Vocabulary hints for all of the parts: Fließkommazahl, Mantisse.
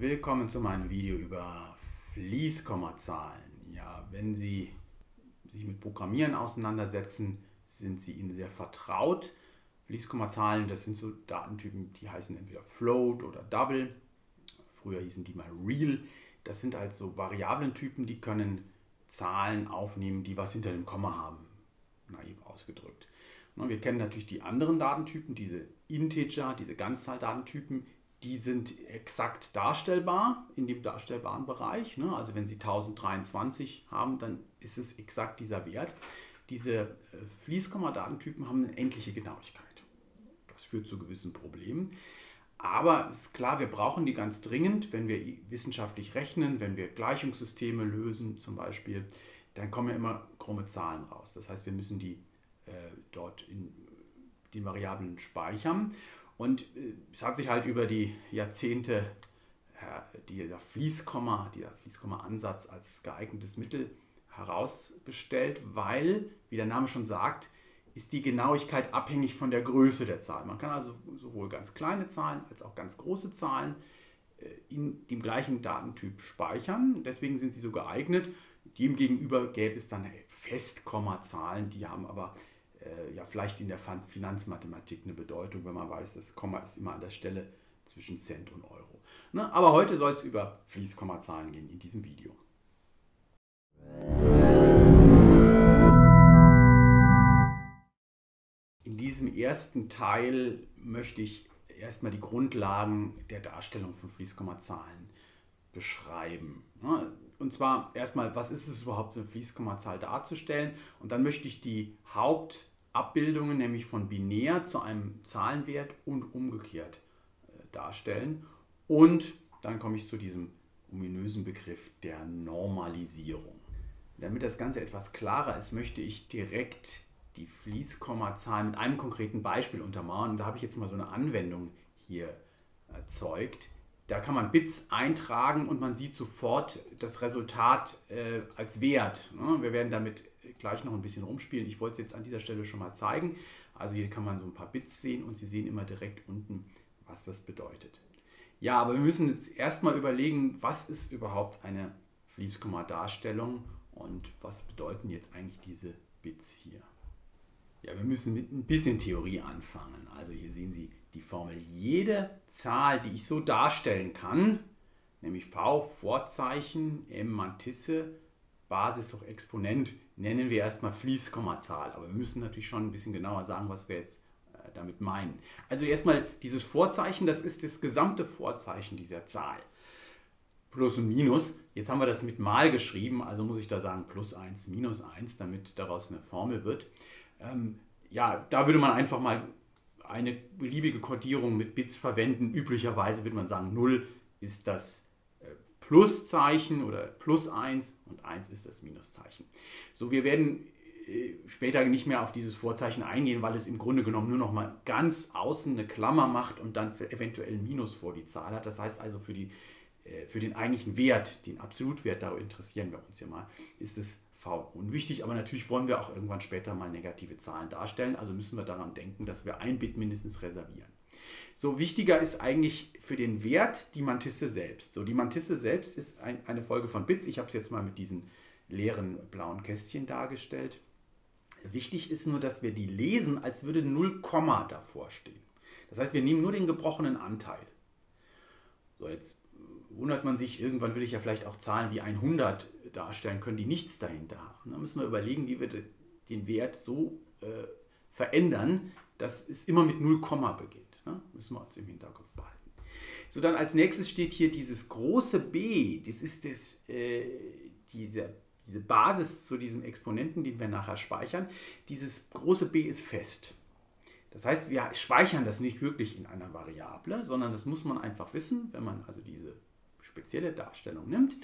Willkommen zu meinem Video über Fließkommazahlen. Ja, wenn Sie sich mit Programmieren auseinandersetzen, sind Sie ihnen sehr vertraut. Fließkommazahlen, das sind so Datentypen, die heißen entweder Float oder Double. Früher hießen die mal Real. Das sind halt so Variablentypen, die können Zahlen aufnehmen, die was hinter dem Komma haben. Naiv ausgedrückt. Wir kennen natürlich die anderen Datentypen, diese Integer, diese Ganzzahldatentypen. Die sind exakt darstellbar in dem darstellbaren Bereich. Also wenn Sie 1023 haben, dann ist es exakt dieser Wert. Diese Fließkomma-Datentypen haben eine endliche Genauigkeit. Das führt zu gewissen Problemen. Aber es ist klar, wir brauchen die ganz dringend, wenn wir wissenschaftlich rechnen, wenn wir Gleichungssysteme lösen zum Beispiel, dann kommen ja immer krumme Zahlen raus. Das heißt, wir müssen die dort in den Variablen speichern. Und es hat sich halt über die Jahrzehnte dieser Fließkomma-Ansatz als geeignetes Mittel herausgestellt, weil, wie der Name schon sagt, ist die Genauigkeit abhängig von der Größe der Zahl. Man kann also sowohl ganz kleine Zahlen als auch ganz große Zahlen in dem gleichen Datentyp speichern. Deswegen sind sie so geeignet. Demgegenüber gäbe es dann Festkommazahlen, die haben aber ja vielleicht in der Finanzmathematik eine Bedeutung, wenn man weiß, das Komma ist immer an der Stelle zwischen Cent und Euro. Ne? Aber heute soll es über Fließkommazahlen gehen in diesem Video. In diesem ersten Teil möchte ich erstmal die Grundlagen der Darstellung von Fließkommazahlen beschreiben. Ne? Und zwar erstmal, was ist es überhaupt, eine Fließkommazahl darzustellen? Und dann möchte ich die Hauptabbildungen, nämlich von binär zu einem Zahlenwert und umgekehrt darstellen. Und dann komme ich zu diesem ominösen Begriff der Normalisierung. Damit das Ganze etwas klarer ist, möchte ich direkt die Fließkommazahl mit einem konkreten Beispiel untermauern. Und da habe ich jetzt mal so eine Anwendung hier erzeugt. Da kann man Bits eintragen und man sieht sofort das Resultat als Wert. Ne? Wir werden damit gleich noch ein bisschen rumspielen. Ich wollte es jetzt an dieser Stelle schon mal zeigen. Also hier kann man so ein paar Bits sehen und Sie sehen immer direkt unten, was das bedeutet. Ja, aber wir müssen jetzt erstmal überlegen, was ist überhaupt eine Fließkomma-Darstellung und was bedeuten jetzt eigentlich diese Bits hier. Ja, wir müssen mit ein bisschen Theorie anfangen. Also hier sehen Sie die Formel. Jede Zahl, die ich so darstellen kann, nämlich v, Vorzeichen, m, Mantisse, Basis hoch Exponent, nennen wir erstmal Fließkommazahl. Aber wir müssen natürlich schon ein bisschen genauer sagen, was wir jetzt damit meinen. Also erstmal dieses Vorzeichen, das ist das gesamte Vorzeichen dieser Zahl. Plus und Minus. Jetzt haben wir das mit mal geschrieben, also muss ich da sagen plus 1, minus 1, damit daraus eine Formel wird. Ja, da würde man einfach mal eine beliebige Kodierung mit Bits verwenden. Üblicherweise würde man sagen, 0 ist das Pluszeichen oder plus 1 und 1 ist das Minuszeichen. So, wir werden später nicht mehr auf dieses Vorzeichen eingehen, weil es im Grunde genommen nur noch mal ganz außen eine Klammer macht und dann eventuell ein Minus vor die Zahl hat. Das heißt also für den eigentlichen Wert, den Absolutwert, da interessieren wir uns ja mal, ist es v unwichtig, aber natürlich wollen wir auch irgendwann später mal negative Zahlen darstellen, also müssen wir daran denken, dass wir ein Bit mindestens reservieren. So, wichtiger ist eigentlich für den Wert die Mantisse selbst. So, die Mantisse selbst ist eine Folge von Bits, ich habe es jetzt mal mit diesen leeren blauen Kästchen dargestellt. Wichtig ist nur, dass wir die lesen, als würde 0, davor stehen. Das heißt, wir nehmen nur den gebrochenen Anteil. So, jetzt wundert man sich, irgendwann will ich ja vielleicht auch Zahlen wie 100 darstellen können, die nichts dahinter haben. Da müssen wir überlegen, wie wir den Wert so verändern, dass es immer mit 0, beginnt. Ne? Müssen wir uns im Hinterkopf behalten. So, dann als nächstes steht hier dieses große B. Das ist das, diese Basis zu diesem Exponenten, den wir nachher speichern. Dieses große B ist fest. Das heißt, wir speichern das nicht wirklich in einer Variable, sondern das muss man einfach wissen, wenn man also diese spezielle Darstellung nimmt.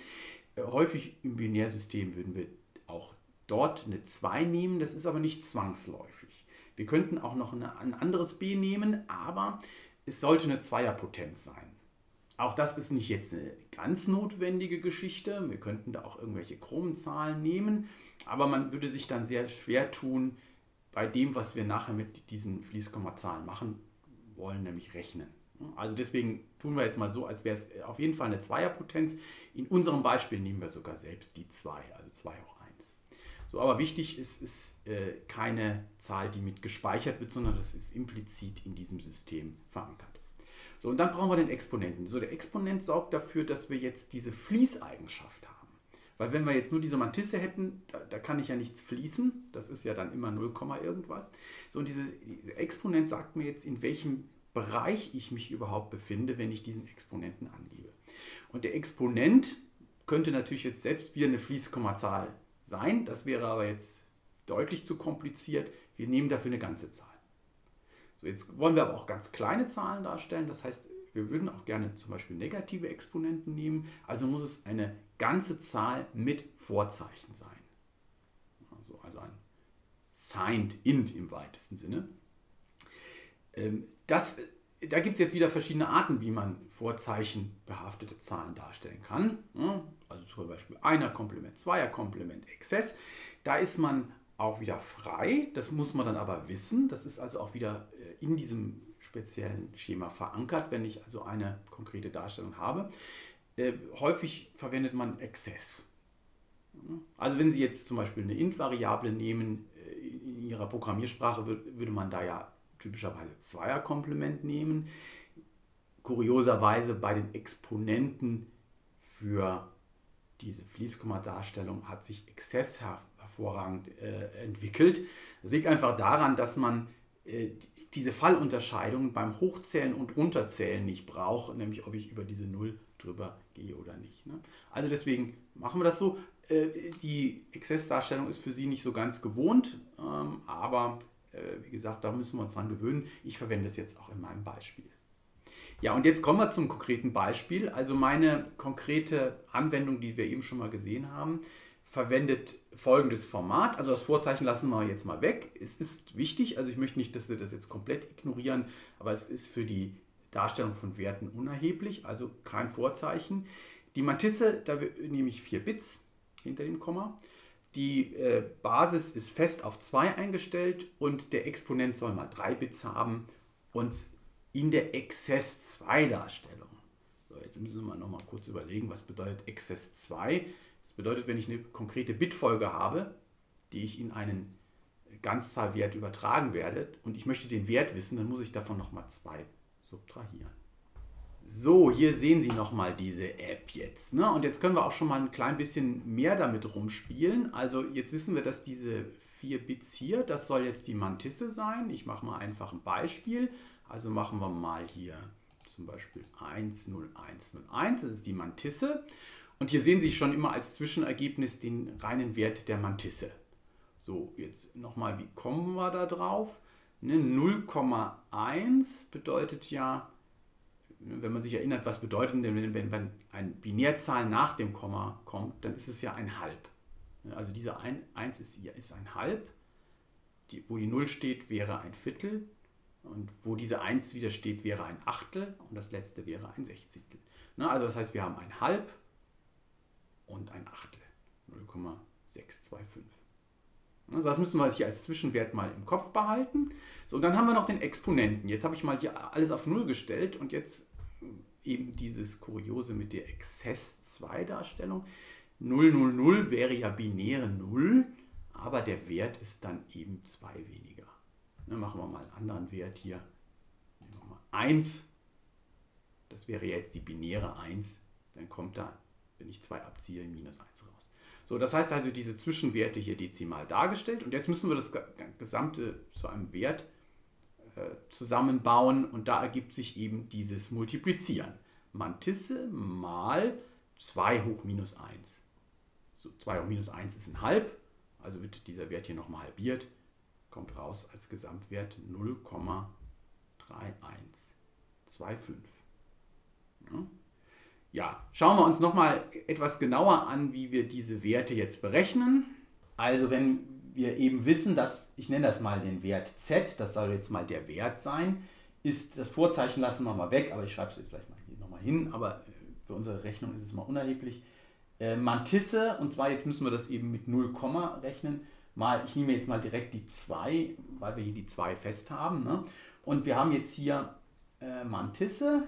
Häufig im Binärsystem würden wir auch dort eine 2 nehmen, das ist aber nicht zwangsläufig. Wir könnten auch noch ein anderes B nehmen, aber es sollte eine Zweierpotenz sein. Auch das ist nicht jetzt eine ganz notwendige Geschichte, wir könnten da auch irgendwelche krummen Zahlen nehmen, aber man würde sich dann sehr schwer tun, bei dem, was wir nachher mit diesen Fließkommazahlen machen wollen, nämlich rechnen. Also deswegen tun wir jetzt mal so, als wäre es auf jeden Fall eine Zweierpotenz. In unserem Beispiel nehmen wir sogar selbst die 2, also 2 hoch 1. So, aber wichtig ist, keine Zahl, die mit gespeichert wird, sondern das ist implizit in diesem System verankert. So, und dann brauchen wir den Exponenten. So, der Exponent sorgt dafür, dass wir jetzt diese Fließeigenschaft haben. Weil wenn wir jetzt nur diese Mantisse hätten, da kann ich ja nichts fließen. Das ist ja dann immer 0, irgendwas. So, und dieser Exponent sagt mir jetzt, in welchem Bereich ich mich überhaupt befinde, wenn ich diesen Exponenten angebe. Und der Exponent könnte natürlich jetzt selbst wieder eine Fließkommazahl sein. Das wäre aber jetzt deutlich zu kompliziert. Wir nehmen dafür eine ganze Zahl. So, jetzt wollen wir aber auch ganz kleine Zahlen darstellen. Das heißt, wir würden auch gerne zum Beispiel negative Exponenten nehmen. Also muss es eine ganze Zahl mit Vorzeichen sein. Also ein signed int im weitesten Sinne. Da gibt es jetzt wieder verschiedene Arten, wie man vorzeichenbehaftete Zahlen darstellen kann. Also zum Beispiel Einer Komplement, Zweier Komplement, Exzess. Da ist man auch wieder frei. Das muss man dann aber wissen. Das ist also auch wieder in diesem speziellen Schema verankert, wenn ich also eine konkrete Darstellung habe. Häufig verwendet man Exzess. Also wenn Sie jetzt zum Beispiel eine Int-Variable nehmen, in Ihrer Programmiersprache würde man da ja typischerweise Zweierkomplement nehmen. Kurioserweise bei den Exponenten für diese Fließkommadarstellung hat sich Exzess hervorragend entwickelt. Das liegt einfach daran, dass man diese Fallunterscheidung beim Hochzählen und Runterzählen nicht braucht, nämlich ob ich über diese 0 drüber gehe oder nicht. Ne? Also deswegen machen wir das so. Die Exzessdarstellung ist für Sie nicht so ganz gewohnt, aber wie gesagt, da müssen wir uns dran gewöhnen. Ich verwende es jetzt auch in meinem Beispiel. Ja, und jetzt kommen wir zum konkreten Beispiel. Also meine konkrete Anwendung, die wir eben schon mal gesehen haben, verwendet folgendes Format. Also das Vorzeichen lassen wir jetzt mal weg. Es ist wichtig, also ich möchte nicht, dass wir das jetzt komplett ignorieren, aber es ist für die Darstellung von Werten unerheblich, also kein Vorzeichen. Die Mantisse, da nehme ich 4 Bits hinter dem Komma. Die Basis ist fest auf 2 eingestellt und der Exponent soll mal 3 Bits haben und in der Exzess 2 Darstellung. So, jetzt müssen wir noch mal kurz überlegen, was bedeutet Exzess 2? Das bedeutet, wenn ich eine konkrete Bitfolge habe, die ich in einen Ganzzahlwert übertragen werde und ich möchte den Wert wissen, dann muss ich davon noch mal 2 subtrahieren. So, hier sehen Sie nochmal diese App jetzt. Ne? Und jetzt können wir auch schon mal ein klein bisschen mehr damit rumspielen. Also jetzt wissen wir, dass diese 4 Bits hier, das soll jetzt die Mantisse sein. Ich mache mal einfach ein Beispiel. Also machen wir mal hier zum Beispiel 10101. Das ist die Mantisse. Und hier sehen Sie schon immer als Zwischenergebnis den reinen Wert der Mantisse. So, jetzt nochmal, wie kommen wir da drauf? Ne? 0,1 bedeutet ja, wenn man sich erinnert, was bedeutet denn, wenn eine Binärzahl nach dem Komma kommt, dann ist es ja ein Halb. Also diese 1 ist ein Halb, wo die 0 steht, wäre ein Viertel und wo diese 1 wieder steht, wäre ein Achtel und das letzte wäre ein Sechzehntel. Also das heißt, wir haben ein Halb und ein Achtel, 0,625. Also das müssen wir hier als Zwischenwert mal im Kopf behalten. So, und dann haben wir noch den Exponenten. Jetzt habe ich mal hier alles auf 0 gestellt und jetzt eben dieses Kuriose mit der Exzess-2-Darstellung. 000 wäre ja binäre 0, aber der Wert ist dann eben 2 weniger. Dann machen wir mal einen anderen Wert hier. Nehmen wir mal 1. Das wäre jetzt die binäre 1. Dann kommt da, wenn ich 2 abziehe, minus 1 raus. So, das heißt also, diese Zwischenwerte hier dezimal dargestellt. Und jetzt müssen wir das Gesamte zu einem Wert zusammenbauen. Und da ergibt sich eben dieses Multiplizieren. Mantisse mal 2 hoch minus 1. So, 2 hoch minus 1 ist ein Halb. Also wird dieser Wert hier nochmal halbiert. Kommt raus als Gesamtwert 0,3125. Ja. Ja, schauen wir uns nochmal etwas genauer an, wie wir diese Werte jetzt berechnen. Also wenn wir eben wissen, dass, ich nenne das mal den Wert z, das soll jetzt mal der Wert sein, ist das Vorzeichen lassen wir mal weg, aber ich schreibe es jetzt gleich mal hier nochmal hin, aber für unsere Rechnung ist es mal unerheblich. Mantisse, und zwar jetzt müssen wir das eben mit 0, rechnen, mal, ich nehme jetzt mal direkt die 2, weil wir hier die 2 fest haben, ne? Und wir haben jetzt hier Mantisse.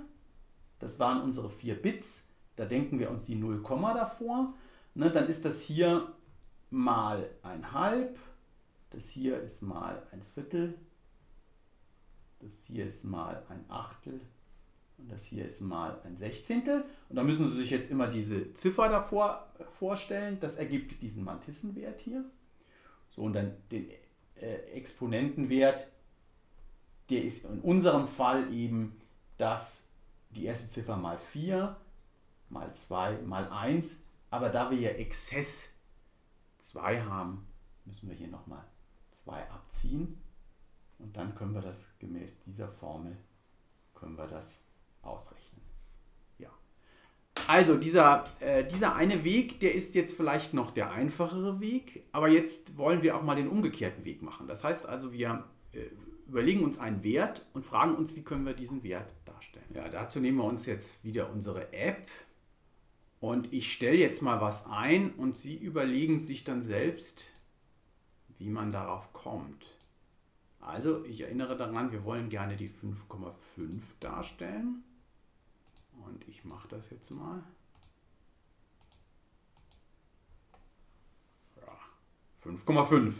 Das waren unsere 4 Bits. Da denken wir uns die 0, davor. Ne, dann ist das hier mal 1/2. Das hier ist mal 1/4. Das hier ist mal 1/8. Und das hier ist mal 1/16. Und da müssen Sie sich jetzt immer diese Ziffer davor vorstellen. Das ergibt diesen Mantissenwert hier. So, und dann den Exponentenwert, der ist in unserem Fall eben das, die erste Ziffer mal 4, mal 2, mal 1. Aber da wir hier Exzess 2 haben, müssen wir hier nochmal 2 abziehen. Und dann können wir das gemäß dieser Formel, können wir das ausrechnen. Ja. Also dieser eine Weg, der ist jetzt vielleicht noch der einfachere Weg, aber jetzt wollen wir auch mal den umgekehrten Weg machen. Das heißt also, wir überlegen uns einen Wert und fragen uns, wie können wir diesen Wert darstellen. Ja, dazu nehmen wir uns jetzt wieder unsere App und ich stelle jetzt mal was ein und Sie überlegen sich dann selbst, wie man darauf kommt. Also, ich erinnere daran, wir wollen gerne die 5,5 darstellen. Und ich mache das jetzt mal. Ja, 5,5.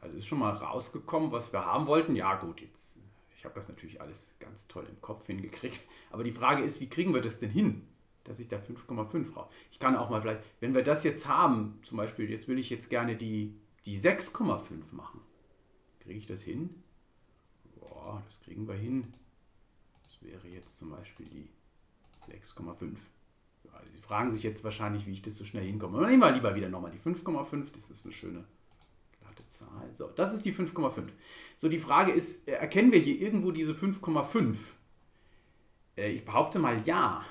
Also ist schon mal rausgekommen, was wir haben wollten. Ja gut, jetzt, ich habe das natürlich alles ganz toll im Kopf hingekriegt. Aber die Frage ist, wie kriegen wir das denn hin, dass ich da 5,5 raus? Ich kann auch mal vielleicht, wenn wir das jetzt haben, zum Beispiel, jetzt will ich jetzt gerne die 6,5 machen. Kriege ich das hin? Boah, das kriegen wir hin. Das wäre jetzt zum Beispiel die 6,5. Ja, Sie fragen sich jetzt wahrscheinlich, wie ich das so schnell hinkomme. Dann nehmen wir lieber wieder nochmal die 5,5. Das ist eine schöne glatte Zahl. So, das ist die 5,5. So, die Frage ist, erkennen wir hier irgendwo diese 5,5? Ich behaupte mal ja.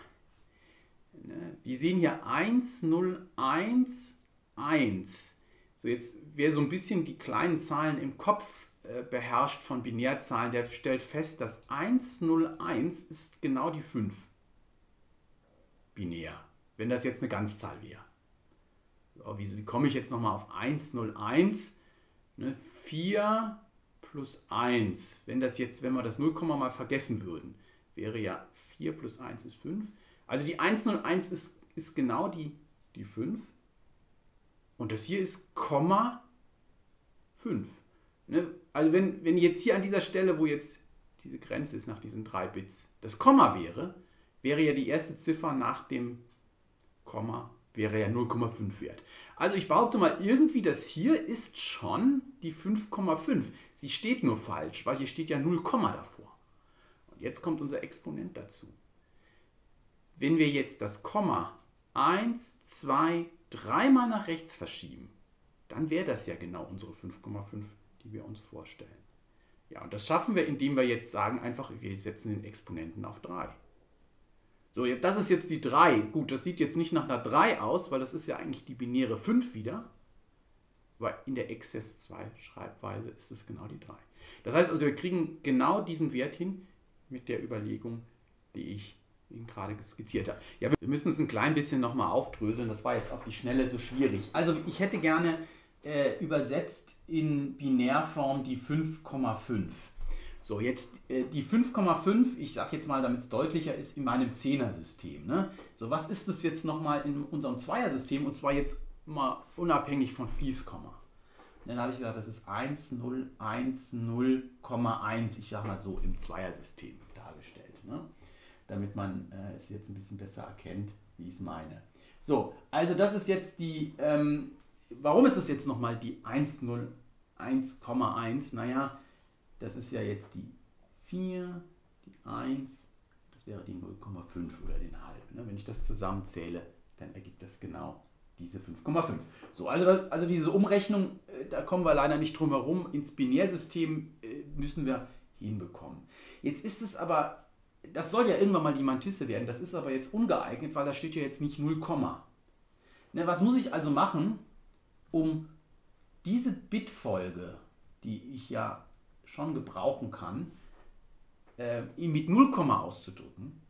Wir sehen hier 1, 0, 1, 1. So, jetzt wer so ein bisschen die kleinen Zahlen im Kopf beherrscht von Binärzahlen, der stellt fest, dass 101 ist genau die 5. Binär. Wenn das jetzt eine Ganzzahl wäre. So, wie komme ich jetzt nochmal auf 101? Ne, 4 plus 1. Wenn wir das 0, mal vergessen würden, wäre ja 4 plus 1 ist 5. Also die 101 ist genau die 5. Und das hier ist Komma 5. Ne? Also wenn jetzt hier an dieser Stelle, wo jetzt diese Grenze ist nach diesen 3 Bits, das Komma wäre ja die erste Ziffer nach dem Komma, wäre ja 0,5 wert. Also ich behaupte mal, irgendwie das hier ist schon die 5,5. Sie steht nur falsch, weil hier steht ja 0, davor. Und jetzt kommt unser Exponent dazu. Wenn wir jetzt das Komma 1, 2, 3-mal nach rechts verschieben, dann wäre das ja genau unsere 5,5, die wir uns vorstellen. Ja, und das schaffen wir, indem wir jetzt sagen, einfach, wir setzen den Exponenten auf 3. So, das ist jetzt die 3. Gut, das sieht jetzt nicht nach einer 3 aus, weil das ist ja eigentlich die binäre 5 wieder. Aber in der Exzess 2 Schreibweise ist es genau die 3. Das heißt also, wir kriegen genau diesen Wert hin mit der Überlegung, die ich ihn gerade skizziert habe. Ja, wir müssen uns ein klein bisschen nochmal aufdröseln, das war jetzt auf die Schnelle so schwierig. Also ich hätte gerne übersetzt in Binärform die 5,5. So, jetzt die 5,5, ich sage jetzt mal, damit es deutlicher ist, in meinem 10er-System. Ne? So, was ist das jetzt nochmal in unserem 2er-System und zwar jetzt mal unabhängig von Fließkomma? Und dann habe ich gesagt, das ist 1, 0, 1, 0,1, ich sage mal so, im 2er-System dargestellt. Ne? Damit man es jetzt ein bisschen besser erkennt, wie ich es meine. So, also das ist jetzt die, warum ist das jetzt nochmal die 101,1? Naja, das ist ja jetzt die 4, die 1, das wäre die 0,5 oder den halben. Ne? Wenn ich das zusammenzähle, dann ergibt das genau diese 5,5. So, also diese Umrechnung, da kommen wir leider nicht drum herum, ins Binärsystem müssen wir hinbekommen. Jetzt ist es aber, das soll ja irgendwann mal die Mantisse werden, das ist aber jetzt ungeeignet, weil da steht ja jetzt nicht 0, ne, was muss ich also machen, um diese Bitfolge, die ich ja schon gebrauchen kann, mit 0, auszudrücken?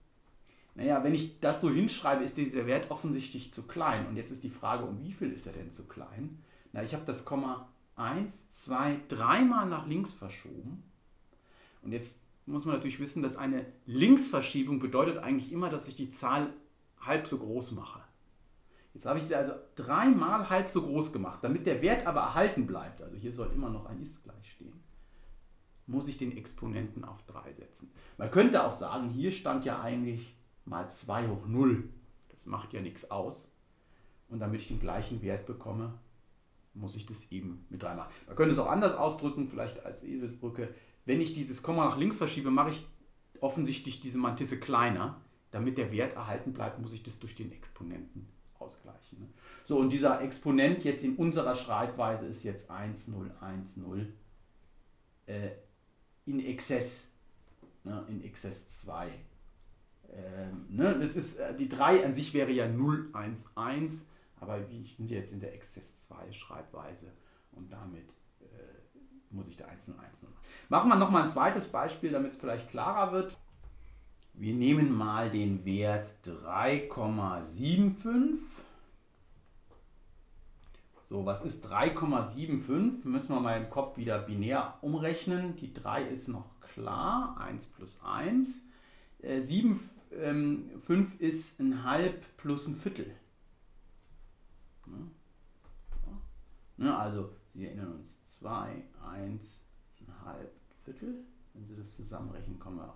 Naja, wenn ich das so hinschreibe, ist dieser Wert offensichtlich zu klein. Und jetzt ist die Frage, um wie viel ist er denn zu klein? Na, ich habe das Komma 1, 2, 3-mal nach links verschoben. Und jetzt muss man natürlich wissen, dass eine Linksverschiebung bedeutet eigentlich immer, dass ich die Zahl halb so groß mache. Jetzt habe ich sie also dreimal halb so groß gemacht. Damit der Wert aber erhalten bleibt, also hier soll immer noch ein ist gleich stehen, muss ich den Exponenten auf 3 setzen. Man könnte auch sagen, hier stand ja eigentlich mal 2 hoch 0. Das macht ja nichts aus. Und damit ich den gleichen Wert bekomme, muss ich das eben mit 3 machen. Man könnte es auch anders ausdrücken, vielleicht als Eselsbrücke. Wenn ich dieses Komma nach links verschiebe, mache ich offensichtlich diese Mantisse kleiner. Damit der Wert erhalten bleibt, muss ich das durch den Exponenten ausgleichen. So, und dieser Exponent jetzt in unserer Schreibweise ist jetzt 1, 0, 1, 0 in Exzess, ne, in Exzess 2. Ne, das ist, die 3 an sich wäre ja 0, 1, 1, aber ich bin jetzt in der Exzess 2 Schreibweise und damit muss ich da 1, 0, 1, 0 machen. Machen wir nochmal ein zweites Beispiel, damit es vielleicht klarer wird. Wir nehmen mal den Wert 3,75. So, was ist 3,75? Müssen wir mal im Kopf wieder binär umrechnen. Die 3 ist noch klar, 1 plus 1. 5 ist ein halb plus ein Viertel. Ne? Also, Sie erinnern uns, 2, 1, ein halb Viertel. Wenn Sie das zusammenrechnen, kommen wir auf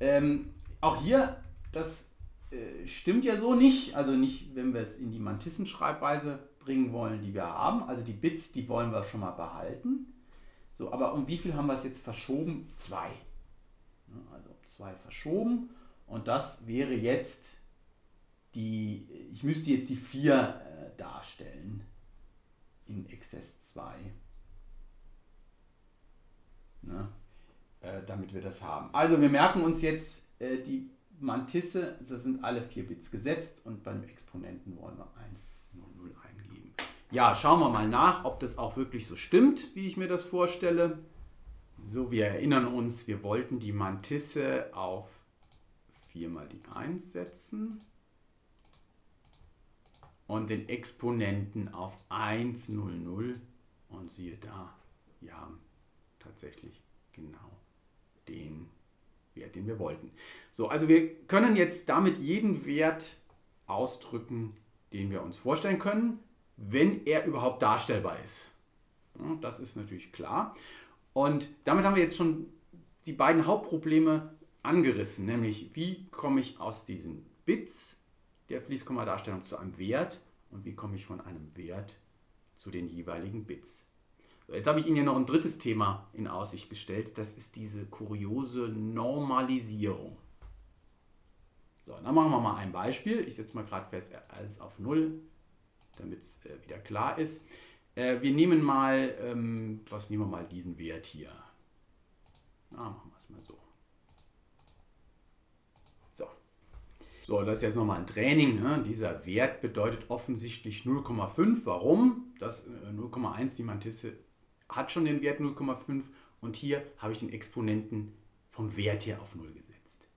3,75. Auch hier, das stimmt ja so nicht, also nicht, wenn wir es in die Mantissenschreibweise bringen wollen, die wir haben. Also die Bits, die wollen wir schon mal behalten. So, aber um wie viel haben wir es jetzt verschoben? 2. Also 2 verschoben und das wäre jetzt die, ich müsste jetzt die 4 darstellen in Exzess 2. Ne? Damit wir das haben. Also wir merken uns jetzt die Mantisse, das sind alle 4 Bits gesetzt und beim Exponenten wollen wir 1, 0, 0 eingeben. Ja, schauen wir mal nach, ob das auch wirklich so stimmt, wie ich mir das vorstelle. So, wir erinnern uns, wir wollten die Mantisse auf 4 mal die 1 setzen und den Exponenten auf 1, 0, 0 und siehe da, wir haben tatsächlich genau den Wert, den wir wollten. So, also wir können jetzt damit jeden Wert ausdrücken, den wir uns vorstellen können, wenn er überhaupt darstellbar ist. Ja, das ist natürlich klar. Und damit haben wir jetzt schon die beiden Hauptprobleme angerissen, nämlich wie komme ich aus diesen Bits der Fließkommadarstellung zu einem Wert und wie komme ich von einem Wert zu den jeweiligen Bits. Jetzt habe ich Ihnen ja noch ein drittes Thema in Aussicht gestellt. Das ist diese kuriose Normalisierung. So, dann machen wir mal ein Beispiel. Ich setze mal gerade fest, alles auf 0, damit es wieder klar ist. Wir nehmen mal, diesen Wert hier. Machen wir es mal so. So, das ist jetzt nochmal ein Training. Ne? Dieser Wert bedeutet offensichtlich 0,5. Warum? Das 0,1, die Mantisse hat schon den Wert 0,5 und hier habe ich den Exponenten vom Wert her auf 0 gesetzt.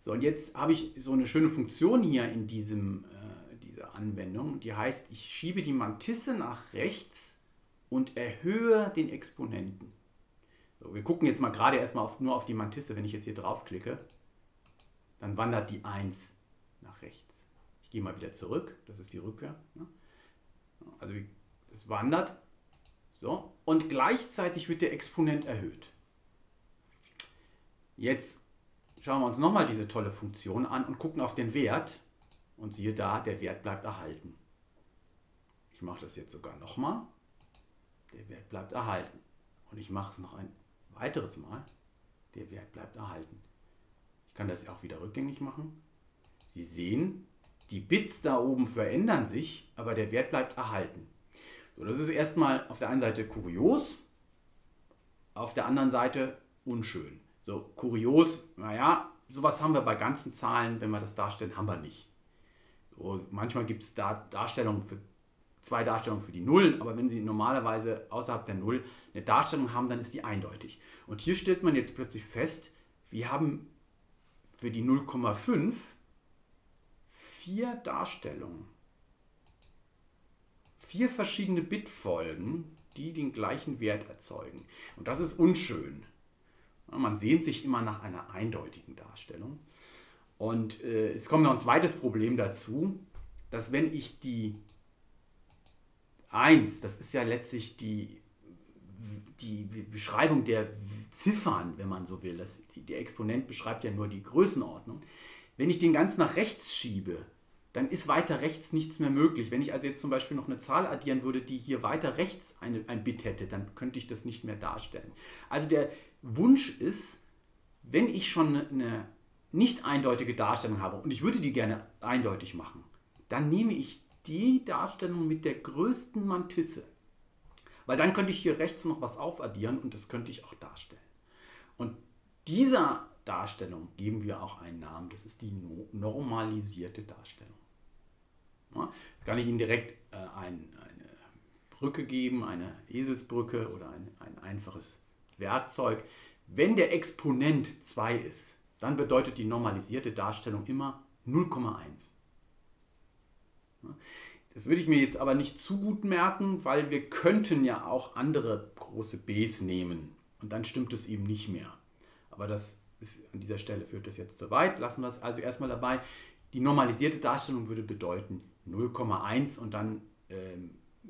So, und jetzt habe ich so eine schöne Funktion hier in dieser Anwendung, die heißt, ich schiebe die Mantisse nach rechts und erhöhe den Exponenten. So, wir gucken jetzt mal gerade erstmal nur auf die Mantisse, wenn ich jetzt hier draufklicke, dann wandert die 1 nach rechts. Ich gehe mal wieder zurück, das ist die Rückkehr. Ne? Also es wandert. So, und gleichzeitig wird der Exponent erhöht. Jetzt schauen wir uns nochmal diese tolle Funktion an und gucken auf den Wert. Und siehe da, der Wert bleibt erhalten. Ich mache das jetzt sogar nochmal. Der Wert bleibt erhalten. Und ich mache es noch ein weiteres Mal. Der Wert bleibt erhalten. Ich kann das auch wieder rückgängig machen. Sie sehen, die Bits da oben verändern sich, aber der Wert bleibt erhalten. So, das ist erstmal auf der einen Seite kurios, auf der anderen Seite unschön. So, kurios, naja, sowas haben wir bei ganzen Zahlen, wenn wir das darstellen, haben wir nicht. So, manchmal gibt es da zwei Darstellungen für die Nullen, aber wenn Sie normalerweise außerhalb der Null eine Darstellung haben, dann ist die eindeutig. Und hier stellt man jetzt plötzlich fest, wir haben für die 0,5 4 Darstellungen. 4 verschiedene Bitfolgen, die den gleichen Wert erzeugen. Und das ist unschön. Man sehnt sich immer nach einer eindeutigen Darstellung. Und es kommt noch ein zweites Problem dazu, dass wenn ich die 1, das ist ja letztlich die Beschreibung der Ziffern, wenn man so will, der Exponent beschreibt ja nur die Größenordnung, wenn ich den ganz nach rechts schiebe, dann ist weiter rechts nichts mehr möglich. Wenn ich also jetzt zum Beispiel noch eine Zahl addieren würde, die hier weiter rechts ein Bit hätte, dann könnte ich das nicht mehr darstellen. Also der Wunsch ist, wenn ich schon eine nicht eindeutige Darstellung habe und ich würde die gerne eindeutig machen, dann nehme ich die Darstellung mit der größten Mantisse. Weil dann könnte ich hier rechts noch was aufaddieren und das könnte ich auch darstellen. Und dieser Darstellung geben wir auch einen Namen, das ist die normalisierte Darstellung. Jetzt kann ich Ihnen direkt eine Brücke geben, eine Eselsbrücke oder ein einfaches Werkzeug. Wenn der Exponent 2 ist, dann bedeutet die normalisierte Darstellung immer 0,1. Das würde ich mir jetzt aber nicht zu gut merken, weil wir könnten ja auch andere große Bs nehmen und dann stimmt es eben nicht mehr. Aber das ist, an dieser Stelle führt das jetzt zu weit. Lassen wir es also erstmal dabei. Die normalisierte Darstellung würde bedeuten 0,1 und dann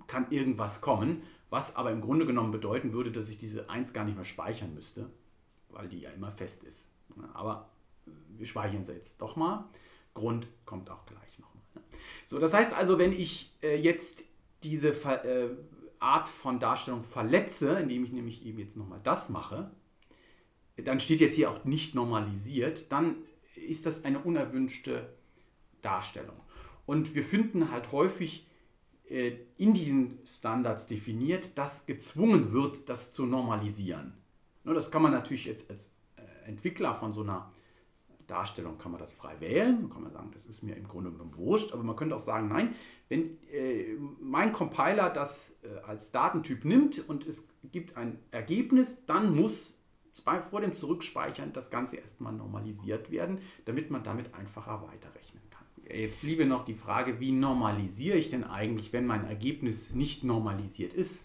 kann irgendwas kommen, was aber im Grunde genommen bedeuten würde, dass ich diese 1 gar nicht mehr speichern müsste, weil die ja immer fest ist. Aber wir speichern sie jetzt doch mal. Grund kommt auch gleich nochmal. So, das heißt also, wenn ich jetzt diese Art von Darstellung verletze, indem ich nämlich eben jetzt nochmal das mache, dann steht jetzt hier auch nicht normalisiert, dann ist das eine unerwünschte Darstellung. Und wir finden halt häufig in diesen Standards definiert, dass gezwungen wird, das zu normalisieren. Das kann man natürlich jetzt als Entwickler von so einer Darstellung kann man das frei wählen. Dann kann man sagen, das ist mir im Grunde genommen wurscht. Aber man könnte auch sagen, nein, wenn mein Compiler das als Datentyp nimmt und es gibt ein Ergebnis, dann muss vor dem Zurückspeichern das Ganze erstmal normalisiert werden, damit man damit einfacher weiterrechnen kann. Jetzt bliebe noch die Frage, wie normalisiere ich denn eigentlich, wenn mein Ergebnis nicht normalisiert ist?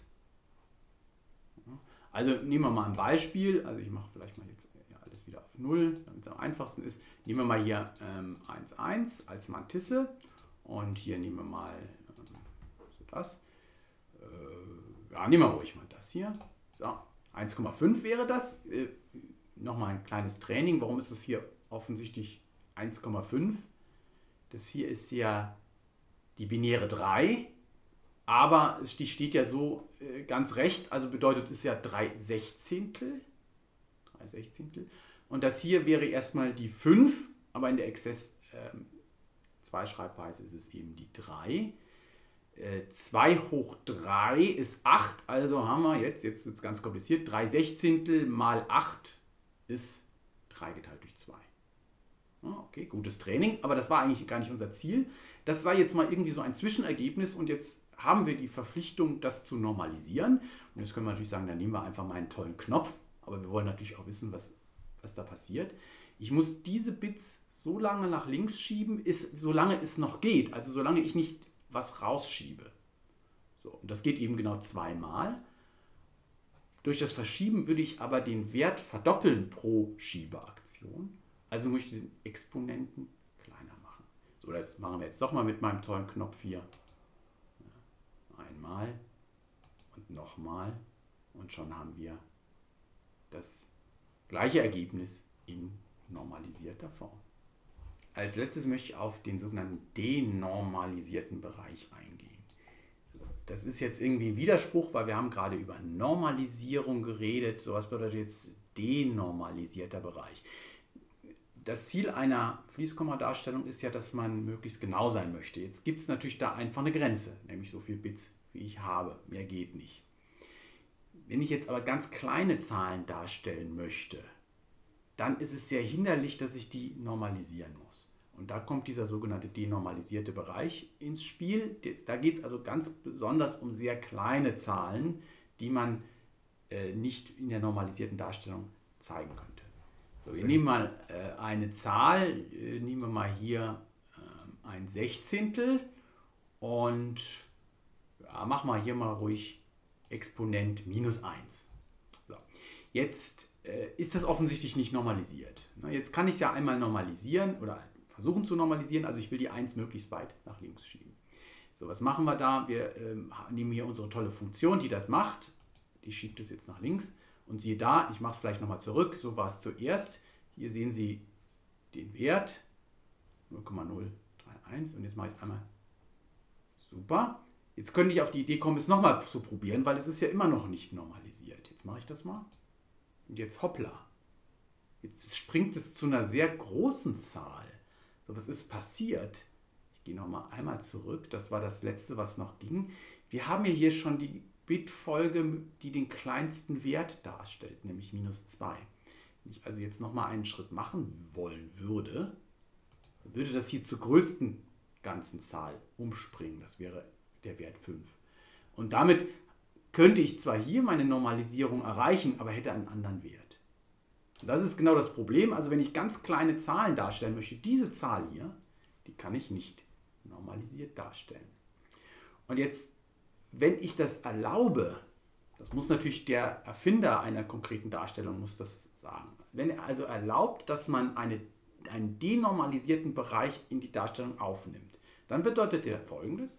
Also nehmen wir mal ein Beispiel, also ich mache vielleicht mal jetzt alles wieder auf 0, damit es am einfachsten ist. Nehmen wir mal hier 1,1 als Mantisse und hier nehmen wir mal so das. Ja, nehmen wir ruhig mal das hier. So. 1,5 wäre das. Nochmal ein kleines Training. Warum ist das hier offensichtlich 1,5? Das hier ist ja die binäre 3, aber die steht ja so ganz rechts, also bedeutet es ja 3/16. Und das hier wäre erstmal die 5, aber in der Exzess 2 Schreibweise ist es eben die 3. 2 hoch 3 ist 8, also haben wir jetzt wird es ganz kompliziert, 3/16 mal 8 ist 3 geteilt durch 2. Okay, gutes Training, aber das war eigentlich gar nicht unser Ziel. Das sei jetzt mal irgendwie so ein Zwischenergebnis und jetzt haben wir die Verpflichtung, das zu normalisieren. Und jetzt können wir natürlich sagen, dann nehmen wir einfach mal einen tollen Knopf, aber wir wollen natürlich auch wissen, was da passiert. Ich muss diese Bits so lange nach links schieben, solange es noch geht, also solange ich nicht was rausschiebe. So, und das geht eben genau zweimal. Durch das Verschieben würde ich aber den Wert verdoppeln pro Schiebeaktion. Also muss ich diesen Exponenten kleiner machen. So, das machen wir jetzt doch mal mit meinem tollen Knopf hier. Einmal und nochmal. Und schon haben wir das gleiche Ergebnis in normalisierter Form. Als letztes möchte ich auf den sogenannten denormalisierten Bereich eingehen. Das ist jetzt irgendwie ein Widerspruch, weil wir haben gerade über Normalisierung geredet. Sowas bedeutet jetzt denormalisierter Bereich. Das Ziel einer Fließkommadarstellung ist ja, dass man möglichst genau sein möchte. Jetzt gibt es natürlich da einfach eine Grenze, nämlich so viele Bits, wie ich habe. Mehr geht nicht. Wenn ich jetzt aber ganz kleine Zahlen darstellen möchte, dann ist es sehr hinderlich, dass ich die normalisieren muss. Und da kommt dieser sogenannte denormalisierte Bereich ins Spiel. Da geht es also ganz besonders um sehr kleine Zahlen, die man nicht in der normalisierten Darstellung zeigen könnte. So, wir nehmen mal eine Zahl, nehmen wir mal hier 1/16 und ja, machen wir hier mal ruhig Exponent minus 1. So. Jetzt ist das offensichtlich nicht normalisiert. Jetzt kann ich es ja einmal normalisieren oder versuchen zu normalisieren. Also ich will die 1 möglichst weit nach links schieben. So, was machen wir da? Wir nehmen hier unsere tolle Funktion, die das macht. Die schiebt es jetzt nach links. Und siehe da, ich mache es vielleicht nochmal zurück. So war es zuerst. Hier sehen Sie den Wert 0,031. Und jetzt mache ich es einmal. Super. Jetzt könnte ich auf die Idee kommen, es nochmal zu probieren, weil es ist ja immer noch nicht normalisiert. Jetzt mache ich das mal. Und jetzt hoppla. Jetzt springt es zu einer sehr großen Zahl. So, was ist passiert? Ich gehe nochmal einmal zurück. Das war das letzte, was noch ging. Wir haben ja hier schon die Bitfolge, die den kleinsten Wert darstellt, nämlich minus 2. Wenn ich also jetzt nochmal einen Schritt machen wollen würde, dann würde das hier zur größten ganzen Zahl umspringen. Das wäre der Wert 5. Und damit könnte ich zwar hier meine Normalisierung erreichen, aber hätte einen anderen Wert. Und das ist genau das Problem. Also wenn ich ganz kleine Zahlen darstellen möchte, diese Zahl hier, die kann ich nicht normalisiert darstellen. Und jetzt, wenn ich das erlaube, das muss natürlich der Erfinder einer konkreten Darstellung muss das sagen, wenn er also erlaubt, dass man einen denormalisierten Bereich in die Darstellung aufnimmt, dann bedeutet der Folgendes: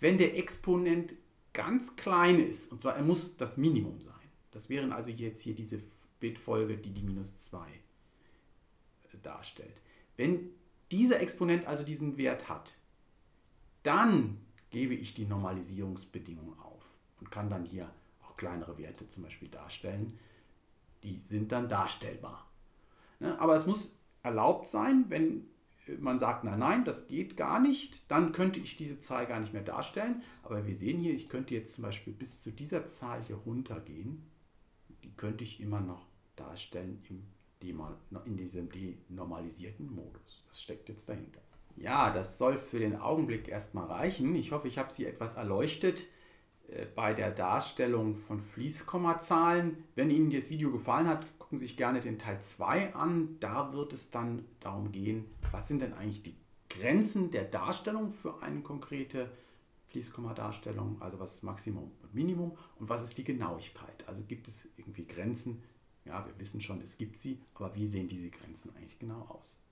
Wenn der Exponent ganz klein ist, und zwar er muss das Minimum sein, das wären also jetzt hier diese Bitfolge, die die minus 2 darstellt. Wenn dieser Exponent also diesen Wert hat, dann gebe ich die Normalisierungsbedingung auf und kann dann hier auch kleinere Werte zum Beispiel darstellen. Die sind dann darstellbar. Aber es muss erlaubt sein, wenn man sagt, nein, nein, das geht gar nicht, dann könnte ich diese Zahl gar nicht mehr darstellen. Aber wir sehen hier, ich könnte jetzt zum Beispiel bis zu dieser Zahl hier runtergehen. Die könnte ich immer noch darstellen in diesem denormalisierten Modus. Das steckt jetzt dahinter. Ja, das soll für den Augenblick erstmal reichen. Ich hoffe, ich habe Sie etwas erleuchtet bei der Darstellung von Fließkommazahlen. Wenn Ihnen das Video gefallen hat, gucken Sie sich gerne den Teil 2 an. Da wird es dann darum gehen, was sind denn eigentlich die Grenzen der Darstellung für eine konkrete Fließkommadarstellung, also was ist Maximum und Minimum und was ist die Genauigkeit. Also gibt es irgendwie Grenzen? Ja, wir wissen schon, es gibt sie, aber wie sehen diese Grenzen eigentlich genau aus?